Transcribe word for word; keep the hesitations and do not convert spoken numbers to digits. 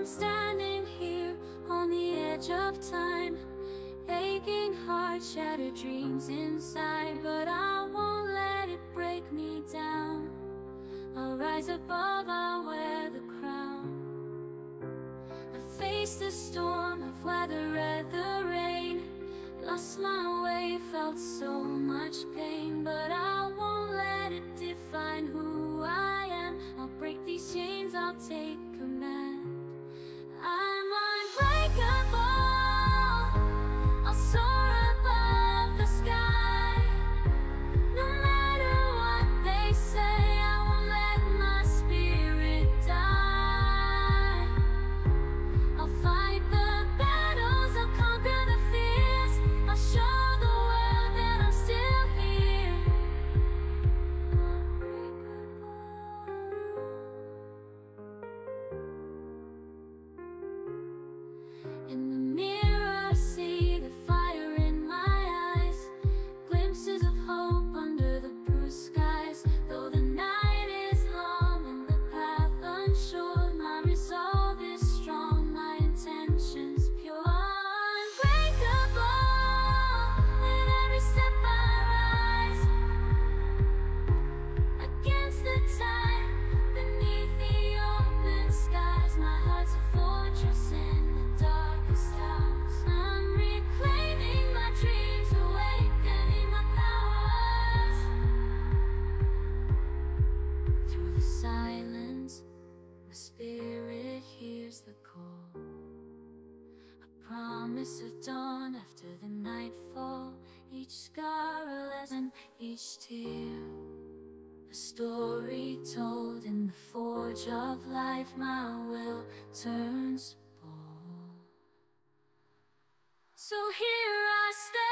I'm standing here on the edge of time, aching heart, shattered dreams inside, but I won't let it break me down. I'll rise above, I'll wear the crown. I've faced the storm, I've weathered the rain, lost my way, felt so much pain, but I won't let it define who I am. I'll break these chains, I'll take command. I'm unbreakable, I'll soar above the sky. No matter what they say, I won't let my spirit die. I'll fight the battles, I'll conquer the fears, I'll show the world that I'm still here. Unbreakable. In the mirror, see the fire in my eyes, glimpses of hope under the bruised skies. Though the night is long and the path unsure, my resolve is strong, my intention's pure. Unbreakable, with every step I rise, against the tide, beneath the open skies. My heart's a fortress in the dark. I'm reclaiming my dreams, awakening my powers. Through the silence, my spirit hears the call, a promise of dawn after the nightfall. Each scar a lesson, each tear a story told in the forge of life. My will turns. So here I stand.